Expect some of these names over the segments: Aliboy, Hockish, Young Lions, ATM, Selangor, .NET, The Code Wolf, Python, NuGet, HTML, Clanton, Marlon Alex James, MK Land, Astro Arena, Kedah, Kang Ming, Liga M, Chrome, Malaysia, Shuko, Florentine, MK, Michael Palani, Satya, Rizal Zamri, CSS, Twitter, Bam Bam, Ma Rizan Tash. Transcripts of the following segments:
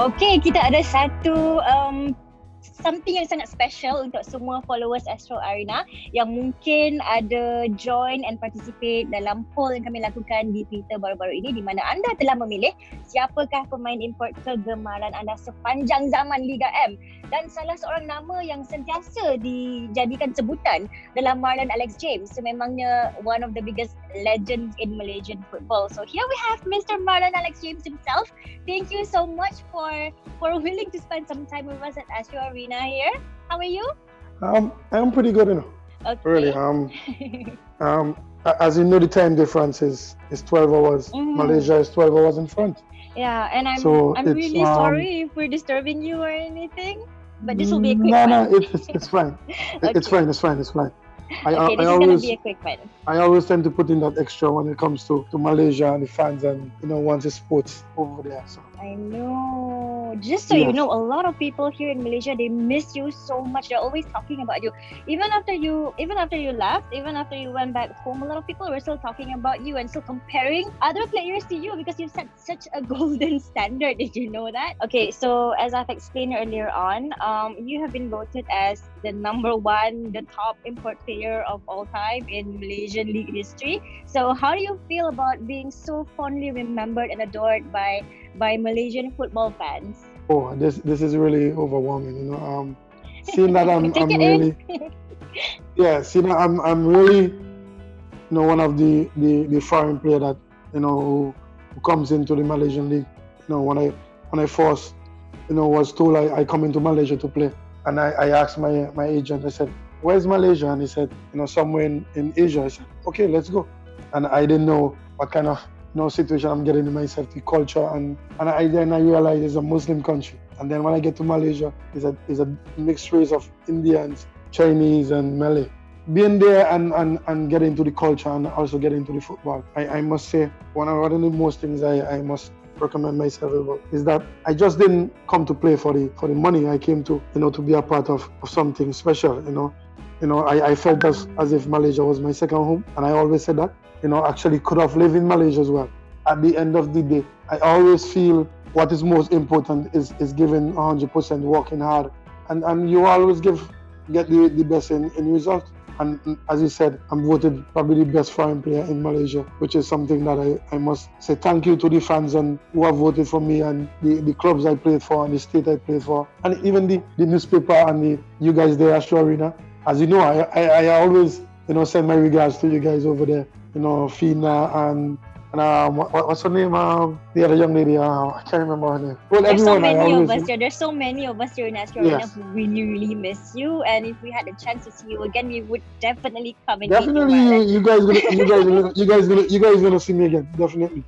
Okay, kita ada satu something yang sangat special untuk semua followers Astro Arena yang mungkin ada join and participate dalam poll yang kami lakukan di Twitter baru-baru ini, di mana anda telah memilih siapakah pemain import kegemaran anda sepanjang zaman Liga M. Dan salah seorang nama yang sentiasa dijadikan sebutan adalah Marlon Alex James, sememangnya one of the biggest legends in Malaysian football. So here we have Mr. Marlon Alex James himself. Thank you so much for willing to spend some time with us at Astro Arena here. How are you? I'm pretty good, you know. Okay. Really. As you know, the time difference is 12 hours. Malaysia is 12 hours in front. Yeah, and I'm really sorry if we're disturbing you or anything, but this will be a quick one. No, it's fine. Okay. It's fine. Okay, this is going to be a quick one. I always tend to put in that extra when it comes to Malaysia and the fans and, you know, once the sports over there. So. I know. Just so you know, a lot of people here in Malaysia, they miss you so much. They're always talking about you. Even after you left, even after you went back home, a lot of people were still talking about you and still comparing other players to you because you set such a golden standard. Did you know that? Okay, so as I've explained earlier on, you have been voted as the #1, the top import player of all time in Malaysian league history. So how do you feel about being so fondly remembered and adored by Malaysian football fans? Oh, this is really overwhelming, you know. Seeing that I'm really, you know, one of the foreign player that, you know, who comes into the Malaysian league. You know, when I first, you know, was told I come into Malaysia to play, and I asked my agent. I said, "Where's Malaysia?" And he said, "You know, somewhere in Asia." I said, "Okay, let's go." And I didn't know what kind of, you know, situation I'm getting in myself, the culture, and then I realized it's a Muslim country. And then when I get to Malaysia, it's a mixed race of Indians, Chinese, and Malay. Being there and getting into the culture and also getting into the football, I must say one of the most things I must recommend myself about is that I just didn't come to play for the money. I came to, you know, to be a part of something special. You know, I felt as if Malaysia was my second home, and I always said that. You know, actually could have lived in Malaysia as well. At the end of the day, I always feel what is most important is giving 100%, working hard, and you always get the best in result. And as you said, I'm voted probably the best foreign player in Malaysia, which is something that I must say thank you to the fans and who have voted for me, and the clubs I played for and the state I played for, and even the newspaper and you guys there, Astro Arena. As you know, I always, you know, send my regards to you guys over there. You know, Fina and what's her name? The other young lady. I can't remember her name. Well, there's so many of us here in Astro Arena who really, really miss you. And if we had a chance to see you again, we would definitely come and meet you. You guys gonna see me again, definitely.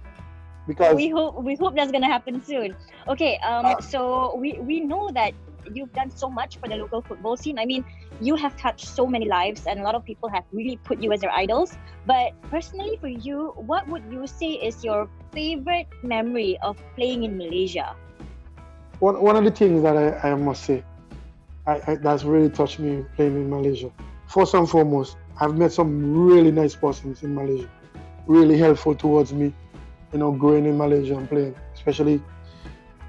Because we hope that's gonna happen soon. Okay. So we know that you've done so much for the local football scene. I mean, you have touched so many lives, and a lot of people have really put you as their idols. But personally for you, what would you say is your favorite memory of playing in Malaysia? One of the things that I must say, that's really touched me playing in Malaysia. First and foremost, I've met some really nice persons in Malaysia, really helpful towards me, you know, growing in Malaysia and playing, especially,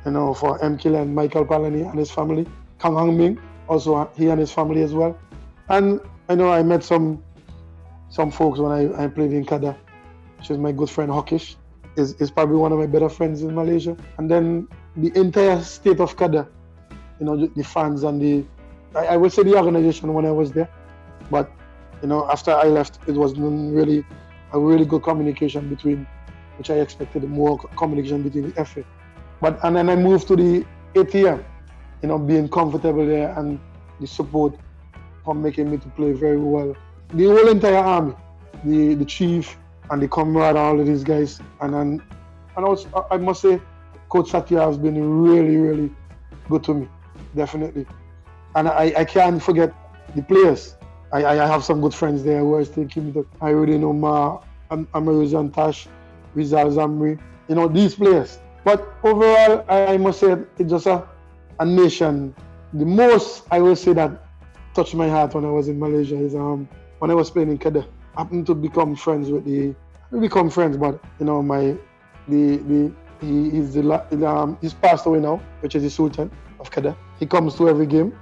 you know, for MK and Michael Palani and his family, Kang Ming, also he and his family as well. And I know I met some folks when I played in Kedah. She's my good friend Hockish, is probably one of my better friends in Malaysia. And then the entire state of Kedah, you know, the fans and I would say the organization when I was there. But, you know, after I left, it was really a really good communication between, which I expected more communication between the FA. But, and then I moved to the ATM, you know, being comfortable there and the support for making me to play very well. The whole entire army, the chief and the comrade, all of these guys. And also, I must say, Coach Satya has been really, really good to me, definitely. And I can't forget the players. I have some good friends there who are still keeping up. I already know Ma Rizan Tash, Rizal Zamri, you know, these players. But overall, I must say, it's just a nation. The most I will say that touched my heart when I was in Malaysia is when I was playing in Kedah. I happened to become friends with but you know, my the he's passed away now, which is the Sultan of Kedah. He comes to every game.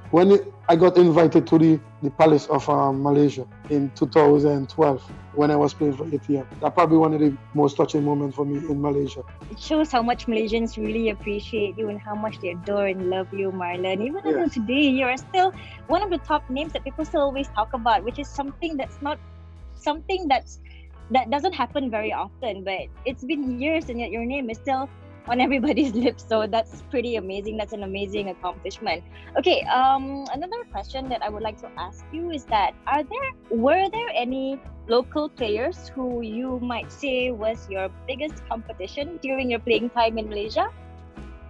I got invited to the Palace of Malaysia in 2012 when I was playing for ATM. That's probably one of the most touching moments for me in Malaysia. It shows how much Malaysians really appreciate you and how much they adore and love you, Marlon. Even until today, you are still one of the top names that people still always talk about, which is something that doesn't happen very often. But it's been years and yet your name is still on everybody's lips, so that's pretty amazing. That's an amazing accomplishment. Okay, another question that I would like to ask you is that were there any local players who you might say was your biggest competition during your playing time in Malaysia?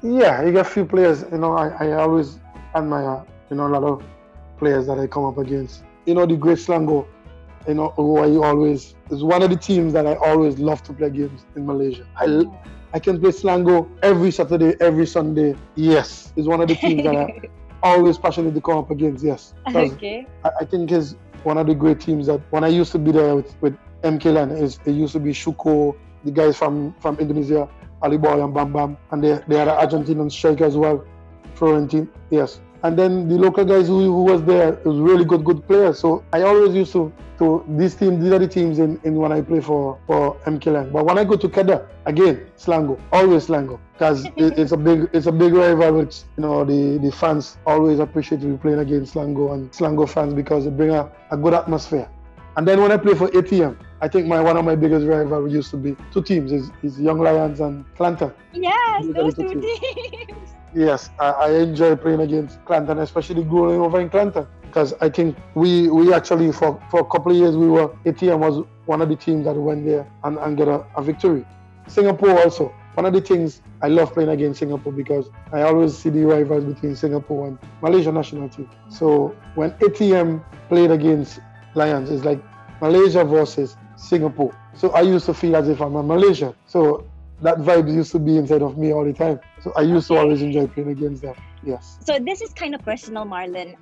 Yeah, you got a few players. You know, I always admire a lot of players that I come up against. You know, the great Selangor. You know, is one of the teams that I always love to play games in Malaysia. I can play Selangor every Saturday, every Sunday. Yes, it's one of the teams that I always passionately come up against. Yes, okay. I think it's one of the great teams that when I used to be there with MK Land, it used to be Shuko, the guys from Indonesia, Aliboy and Bam Bam, and they had an Argentinian striker as well, Florentine. Yes, and then the local guys who was there, it was really good players. So I always used to these are the teams in when I play for MK Lang. But when I go to Kedah, again, Selangor, always Selangor, because it's a big rival. Which, you know, the fans always appreciate you playing against Selangor and Selangor fans because it brings a good atmosphere. And then when I play for ATM, I think one of my biggest rivals used to be two teams is Young Lions and Clanton. Yes, those two teams. Yes, I enjoy playing against Clanton, especially growing over in Clanton, because I think we actually for a couple of years ATM was one of the teams that went there and got a victory. Singapore also. One of the things I love playing against Singapore because I always see the rivals between Singapore and Malaysia national team. So when ATM played against Lions, it's like Malaysia versus Singapore. So I used to feel as if I'm a Malaysian. So that vibe used to be inside of me all the time. So I used to always enjoy playing against them. Yes. So this is kind of personal, Marlon.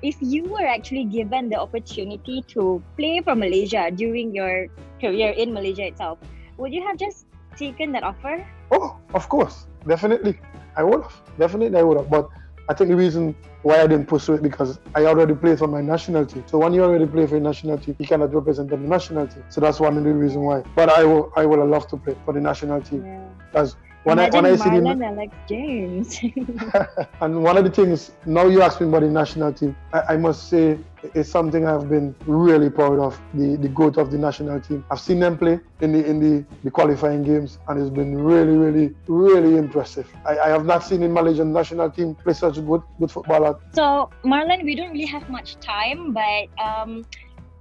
If you were actually given the opportunity to play for Malaysia during your career in Malaysia itself, would you have just taken that offer? Oh, of course. Definitely. I would have. Definitely I would have. But I think the reason why I didn't pursue it because I already played for my national team. So when you already play for your national team, you cannot represent the national team. So that's one of the reasons why. But I would have loved to play for the national team. Yeah. Because when I see Marlon Alex James. And one of the things, now you ask me about the national team, I must say it's something I've been really proud of, the growth of the national team. I've seen them play in the qualifying games, and it's been really, really, really impressive. I have not seen the Malaysian national team play such good football. So, Marlon, we don't really have much time, but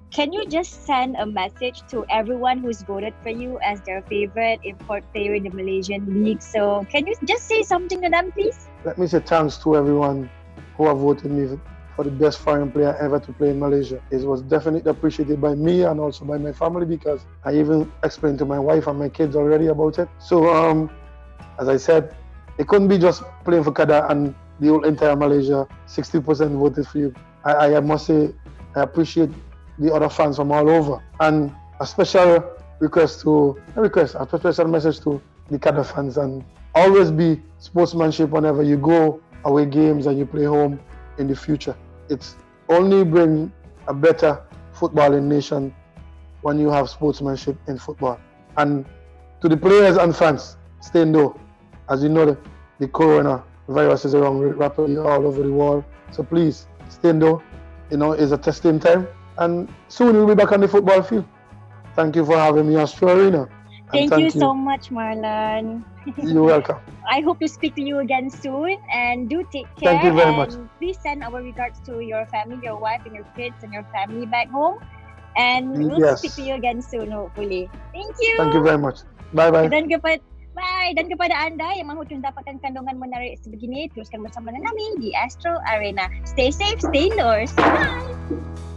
can you just send a message to everyone who's voted for you as their favorite import player in the Malaysian league? So can you just say something to them, please? Let me say thanks to everyone who have voted me for the best foreign player ever to play in Malaysia. It was definitely appreciated by me and also by my family because I even explained to my wife and my kids already about it. So, as I said, it couldn't be just playing for Kedah and the whole entire Malaysia, 60% voted for you. I must say, I appreciate the other fans from all over. And a special message to the Kedah fans, and always be sportsmanship whenever you go away games and you play home in the future. It's only bring a better footballing nation when you have sportsmanship in football. And to the players and fans, stay indoors. As you know, the coronavirus is around rapidly all over the world. So please, stay indoors. You know, it's a testing time. And soon we'll be back on the football field. Thank you for having me on Astro Arena. Thank you so much, Marlon. You're welcome. I hope to speak to you again soon, and do take care. Thank you very much. Please send our regards to your family, your wife and your kids and your family back home. And we'll speak to you again soon, hopefully. Thank you. Thank you very much. Bye-bye. Dan kepada anda yang mahu mendapatkan kandungan menarik sebegini, teruskan bersama dengan kami di Astro Arena. Stay safe, stay indoors. Bye!